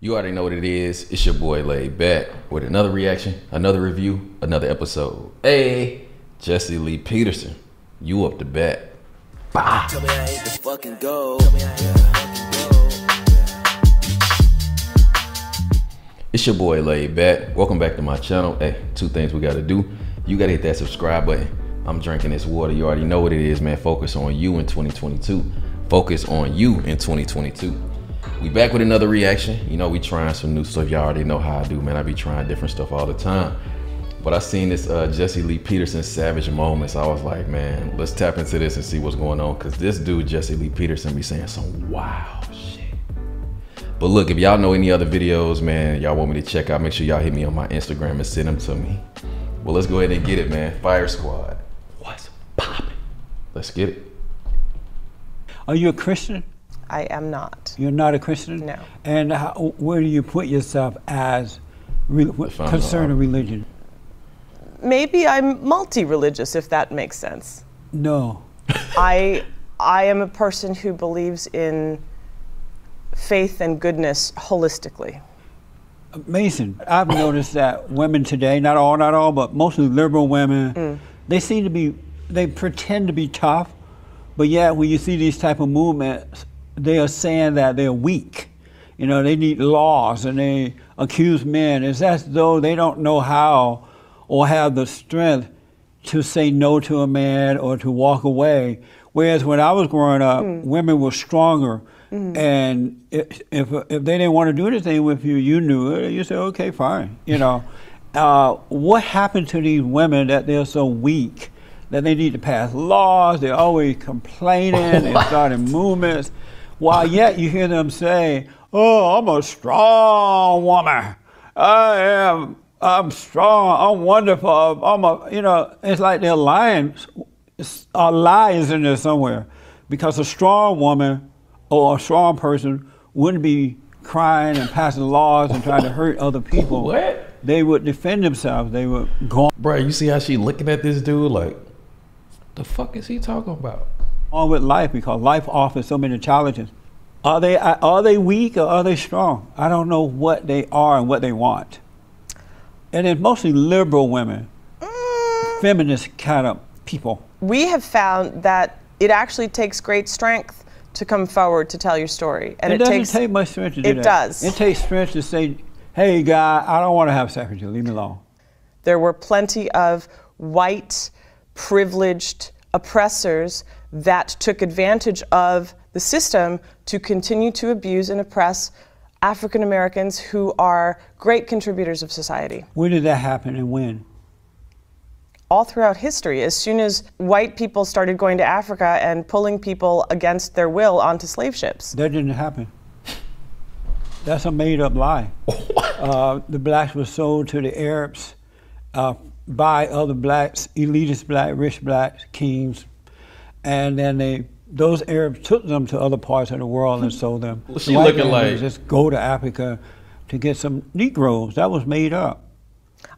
You already know what it is. It's your boy Laid Back with another reaction, another review, another episode. Hey, Jesse Lee Peterson, you up to bat. Bah. Tell me I hate to fucking go. Tell me I hate to fucking go. It's your boy Laid Back. Welcome back to my channel. Hey, two things we gotta do. You gotta hit that subscribe button. I'm drinking this water. You already know what it is, man. Focus on you in 2022. Focus on you in 2022. We back with another reaction. You know, we trying some new stuff. Y'all already know how I do, man. I be trying different stuff all the time. But I seen this Jesse Lee Peterson Savage Moments. I was like, man, let's tap into this and see what's going on. Cause this dude, Jesse Lee Peterson, be saying some wild shit. But look, if y'all know any other videos, man, y'all want me to check out, make sure y'all hit me on my Instagram and send them to me. Well, let's go ahead and get it, man. Fire Squad. What's poppin'? Let's get it. Are you a Christian? I am not. You're not a Christian? No. And how, where do you put yourself as concerned with religion? Maybe I'm multi-religious, if that makes sense. No. I am a person who believes in faith and goodness holistically. Amazing. I've noticed that women today, not all, but mostly liberal women, they seem to be, they pretend to be tough, but yet when you see these type of movements, they are saying that they're weak. You know, they need laws and they accuse men. It's as though they don't know how or have the strength to say no to a man or to walk away. Whereas when I was growing up, women were stronger. And if they didn't want to do anything with you, you knew it. You said, okay, fine. You know, what happened to these women that they're so weak, that they need to pass laws? They're always complaining and starting movements. While yet you hear them say, oh, I'm a strong woman. I'm strong, I'm wonderful, you know, it's like they're lying. A lie is in there somewhere. Because a strong woman or a strong person wouldn't be crying and passing laws and trying to hurt other people. What? They would defend themselves, they would go. Bruh, you see how she looking at this dude like, the fuck is he talking about? On with life, because life offers so many challenges. Are they weak or are they strong? I don't know what they are and what they want. And it's mostly liberal women, feminist kind of people. We have found that it actually takes great strength to come forward to tell your story. And it doesn't take much strength to do that. It does. It takes strength to say, hey, guy, I don't want to have sex with you, leave me alone. There were plenty of white, privileged oppressors that took advantage of the system to continue to abuse and oppress African Americans who are great contributors of society. Where did that happen and when? All throughout history. As soon as white people started going to Africa and pulling people against their will onto slave ships. That didn't happen. That's a made-up lie. The blacks were sold to the Arabs by other blacks, elitist blacks, rich blacks, kings, and then those Arabs took them to other parts of the world and sold them. What's she looking like? Just go to Africa to get some Negroes. That was made up.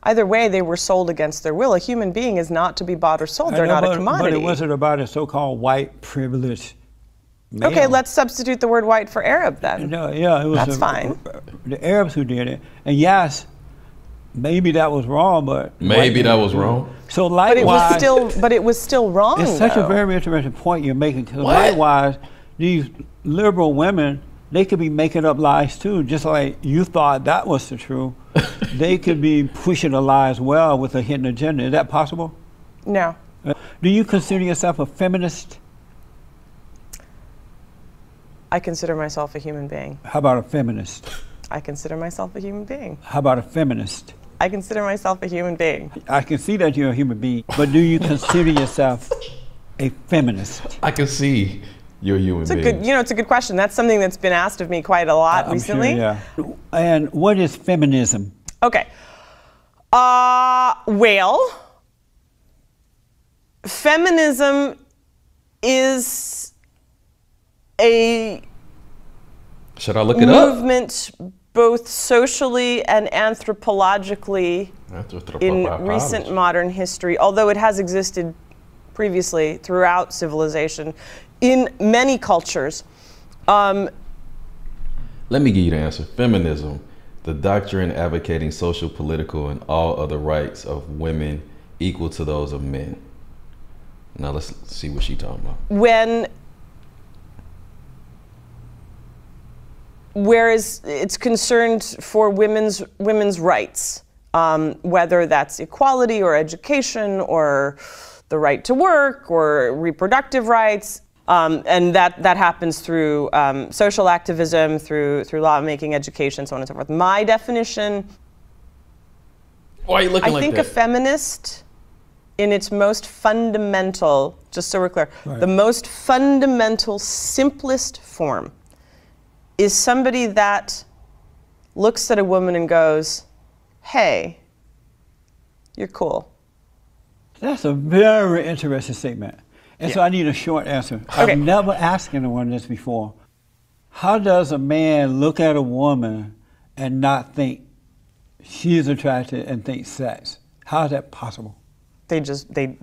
Either way, they were sold against their will. A human being is not to be bought or sold. They're not a commodity. But it wasn't about a so-called white privilege. Male. Okay, let's substitute the word white for Arab then. No, yeah, it was. That's fine. The Arabs who did it, and yes, maybe that was wrong, but maybe that was wrong. So likewise, but it was still wrong. It's such a very interesting point you're making. Because likewise, these liberal women, they could be making up lies too, just like you thought that was the truth. They could be pushing a lie as well with a hidden agenda. Is that possible? No. Do you consider yourself a feminist? I consider myself a human being. How about a feminist? I consider myself a human being. How about a feminist? I consider myself a human being. I can see that you're a human being, but do you consider yourself a feminist? I can see you're a human being. You know, it's a good question. That's something that's been asked of me quite a lot recently. Sure, yeah. And what is feminism? Okay. Well, feminism is a movement both socially and anthropologically in recent modern history, although it has existed previously throughout civilization in many cultures. Let me give you the answer. Feminism, the doctrine advocating social, political, and all other rights of women equal to those of men. Now let's see what she's talking about. Whereas it's concerned for women's rights, whether that's equality or education or the right to work or reproductive rights, and that happens through social activism, through lawmaking, education, so on and so forth. My definition. Why are you looking like that? I think a feminist, in its most fundamental, just so we're clear, right, the most fundamental, simplest form, is somebody that looks at a woman and goes, hey, you're cool. That's a very interesting statement. And yeah, so I need a short answer. Okay. I've never asked anyone this before. How does a man look at a woman and not think she's attractive and think sex? How is that possible? They just, they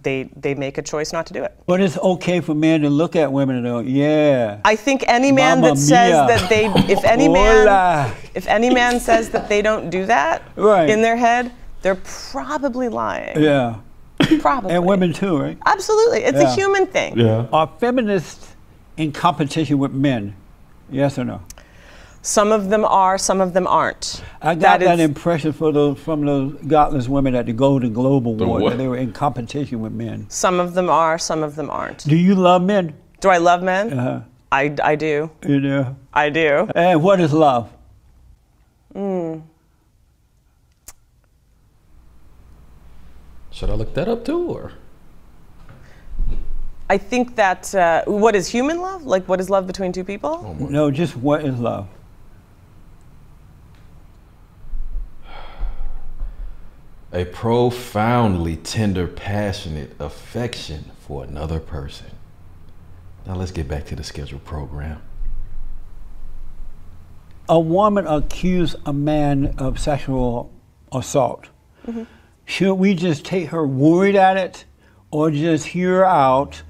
make a choice not to do it. But it's okay for men to look at women and go, yeah. I think any man that says that they, if any man says that they don't do that in their head, they're probably lying. Yeah. Probably. And women too, right? Absolutely. It's a human thing. Yeah. Are feminists in competition with men? Yes or no? Some of them are, some of them aren't. I got that impression from those godless women at the Golden Globe Award, that they were in competition with men. Some of them are, some of them aren't. Do you love men? Do I love men? Uh-huh. I do. You do? I do. And what is love? Should I look that up too, or? I think that, what is human love? Like, what is love between two people? Oh, no, just what is love? A profoundly tender, passionate affection for another person. Now let's get back to the scheduled program. A woman accused a man of sexual assault. Mm-hmm. Should we just take her word at it, or just hear her out,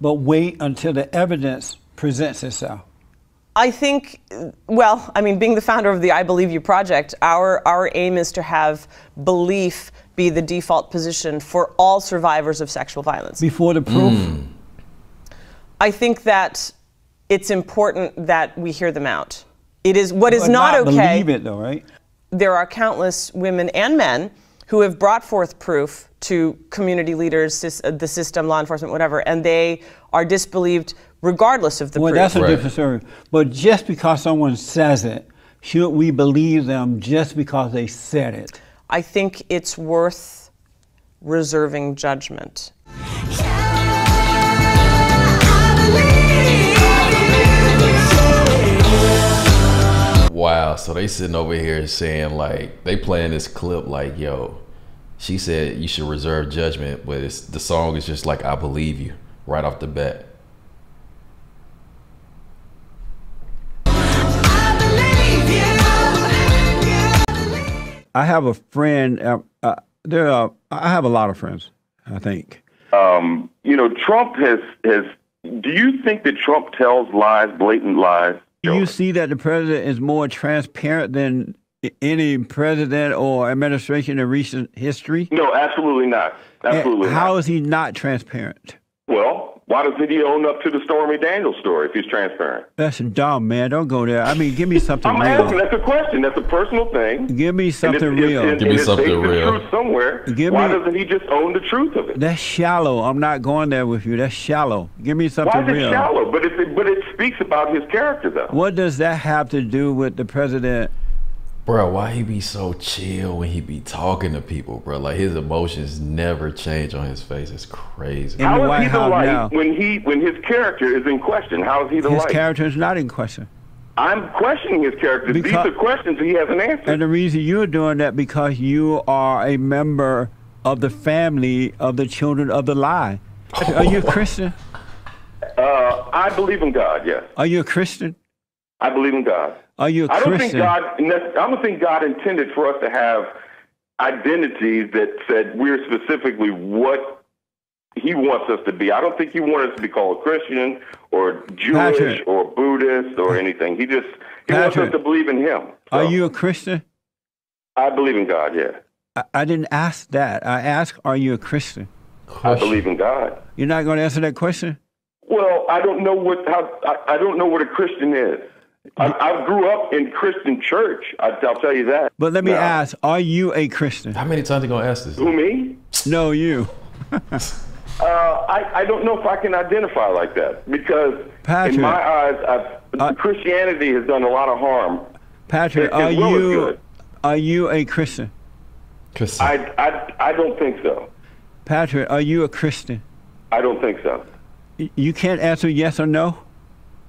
but wait until the evidence presents itself? I think, well, I mean, being the founder of the I Believe You project, our aim is to have belief be the default position for all survivors of sexual violence. Before the proof? I think that it's important that we hear them out. It is, what is not okay. Not believe it though, right? There are countless women and men who have brought forth proof to community leaders, the system, law enforcement, whatever, and they are disbelieved regardless of the proof. Well, that's a different story. But just because someone says it, should we believe them just because they said it? I think it's worth reserving judgment. Wow, so they sitting over here saying, like, they playing this clip like, yo, she said you should reserve judgment, but it's, the song is just like, I Believe You, right off the bat. I have a friend, I have a lot of friends, I think. You know, Trump has, do you think that Trump tells lies, blatant lies? Do you see that the president is more transparent than any president or administration in recent history? No, absolutely not. Absolutely not. How is he not transparent? Well, why doesn't he own up to the Stormy Daniels story if he's transparent? That's dumb, man. Don't go there. I mean, give me something real. I'm asking. That's a question. That's a personal thing. Give me something real. Give me something real. Somewhere. Why doesn't he just own the truth of it? That's shallow. I'm not going there with you. That's shallow. Give me something real. Why is it shallow? But it speaks about his character, though. What does that have to do with the president? Bro, why he be so chill when he be talking to people, bro? Like, his emotions never change on his face. It's crazy. How is he the light when his character is in question? How is he the light? His character is not in question. I'm questioning his character. These are questions he hasn't answered. And the reason you're doing that because you are a member of the family of the children of the lie. Are you a Christian? I believe in God, yes. Are you a Christian? I believe in God. Are you a Christian? I don't think God intended for us to have identities that said we're specifically what he wants us to be. I don't think he wanted us to be called Christian or Jewish Patrick. Or Buddhist or anything. He Patrick, wants us to believe in him. So. Are you a Christian? I believe in God, yeah. I didn't ask that. I asked, are you a Christian? I believe in God. You're not going to answer that question? Well, I don't know what I don't know what a Christian is. I grew up in Christian church. I'll tell you that. But let me ask, are you a Christian? How many times are you going to ask this? Who, me? No, you. I don't know if I can identify like that because Patrick, in my eyes, Christianity has done a lot of harm. Patrick, are you a Christian? Christian. I don't think so. Patrick, are you a Christian? I don't think so. You can't answer yes or no?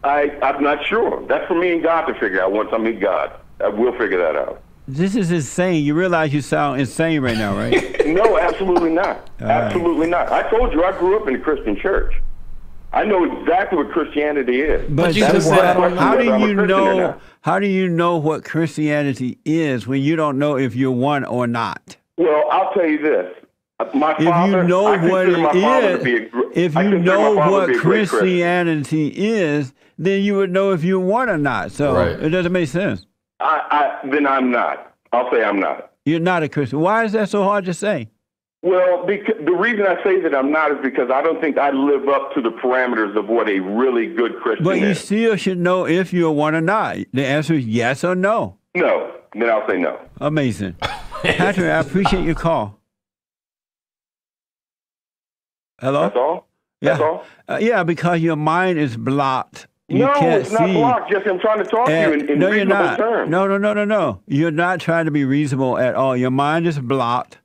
I'm not sure. That's for me and God to figure out. Once I meet God, I will figure that out. This is insane. You realize you sound insane right now, right? No, absolutely not. All absolutely right. not. I told you I grew up in a Christian church. I know exactly what Christianity is. But you just said, how do you know? How do you know what Christianity is when you don't know if you're one or not? Well, I'll tell you this. My father, if you know what it is, if you know what Christianity is, then you would know if you want or not. So right. It doesn't make sense. Then I'm not. I'll say I'm not. You're not a Christian. Why is that so hard to say? Well, the reason I say that I'm not is because I don't think I live up to the parameters of what a really good Christian is. But you still should know if you're one or not. The answer is yes or no. No. Then I'll say no. Amazing. Patrick, I appreciate your call. Hello? That's all? Yeah. That's all? Yeah, because your mind is blocked. You no, can't it's not see. Blocked. Just I'm trying to talk to you in no, reasonable you're not. Terms. No. You're not trying to be reasonable at all. Your mind is blocked.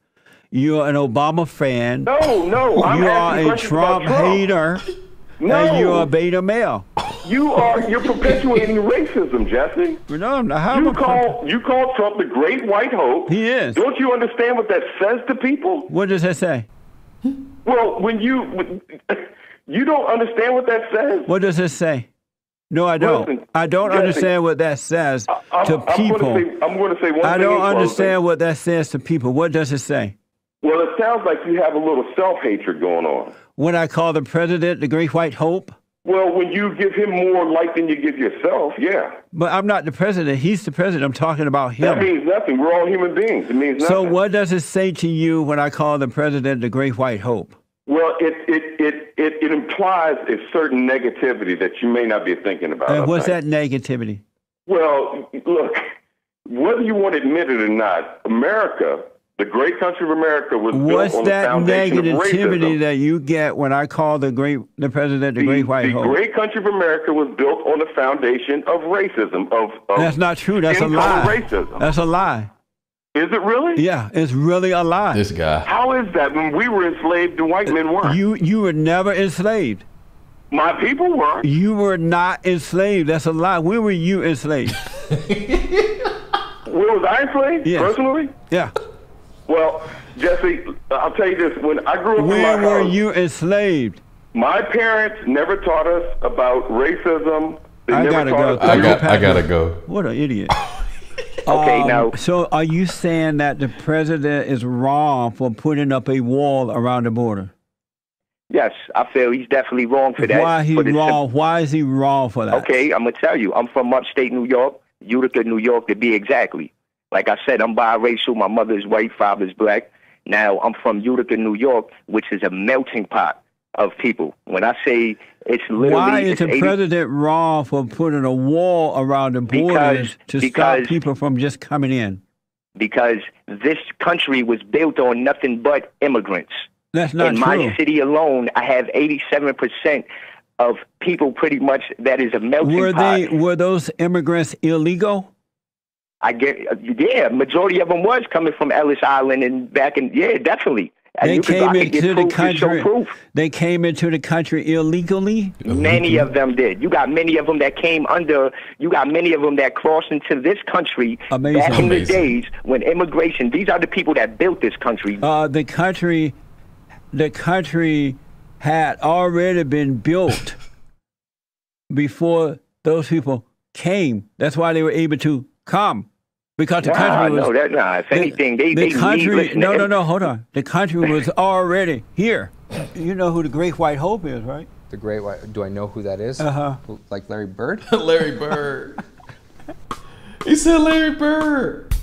You're an Obama fan. No. You are a Trump hater. No. And you're a beta male. You're perpetuating racism, Jesse. No, I'm not. You call Trump the great white hope. He is. Don't you understand what that says to people? What does that say? Well, when you don't understand what that says. What does it say? No, I don't. Listen, I don't understand what that says to people. I'm going to say one thing. I don't understand what that says to people. What does it say? Well, it sounds like you have a little self-hatred going on. When I call the president the great white hope? Well, when you give him more light than you give yourself, yeah. But I'm not the president. He's the president. I'm talking about him. That means nothing. We're all human beings. It means nothing. So what does it say to you when I call the president the great white hope? Well, it implies a certain negativity that you may not be thinking about. And what's that negativity? Well, look, whether you want to admit it or not, America, the great country of America, was built on the foundation of racism. What's that negativity that you get when I call the president the great white hope? The great country of America was built on the foundation of racism. That's not true. That's a lie. Racism. That's a lie. Is it really? Yeah, it's really a lie. This guy. How is that? When we were enslaved, the white men weren't. You were never enslaved. My people were. You were not enslaved. That's a lie. When were you enslaved? When was I enslaved? Yes. Personally? Yeah. Well, Jesse, I'll tell you this. When I grew up in my house, were you enslaved? My parents never taught us about racism. They I gotta go. What an idiot. Okay, now. So are you saying that the president is wrong for putting up a wall around the border? Yes, I feel he's definitely wrong for that. Why he wrong? Why is he wrong for that? Okay, I'm going to tell you. I'm from upstate New York, Utica, New York, to be exactly. Like I said, I'm biracial. My mother is white, father is black. Now, I'm from Utica, New York, which is a melting pot of people. When I say it's literally... Why is the president wrong for putting a wall around the borders to stop people from just coming in? Because this country was built on nothing but immigrants. That's not true. In my city alone, I have 87% of people pretty much that is a melting pot. Were those immigrants illegal? I get, yeah, majority of them was coming from Ellis Island and back in, yeah, definitely. They came into the country. They came into the country illegally. Many of them did. You got many of them that came under. You got many of them that crossed into this country back in the days when immigration. These are the people that built this country. The country had already been built before those people came. That's why they were able to come. Because the country was... No, hold on. The country was already here. You know who the Great White Hope is, right? The Great White... Do I know who that is? Uh-huh. Like Larry Bird? Larry Bird. He said Larry Bird.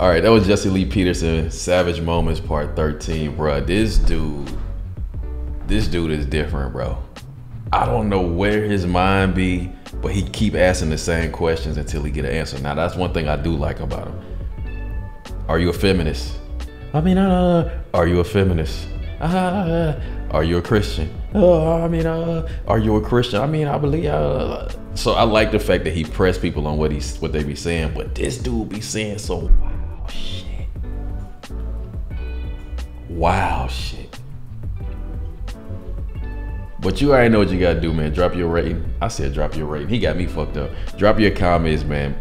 All right, that was Jesse Lee Peterson, Savage Moments, Part 13. Bro, this dude is different, bro. I don't know where his mind be, but he keep asking the same questions until he get an answer. Now, that's one thing I do like about him. Are you a feminist? I mean, are you a feminist? Are you a Christian? I mean, are you a Christian? I mean, I believe, So I like the fact that he pressed people on what they be saying, but this dude be saying so wow shit. Wow shit. But you already know what you gotta do, man. Drop your rating. I said drop your rating. He got me fucked up. Drop your comments, man.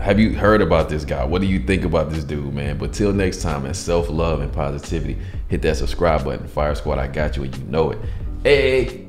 Have you heard about this guy? What do you think about this dude, man? But till next time, and self-love and positivity, hit that subscribe button. Fire Squad, I got you and you know it. Hey.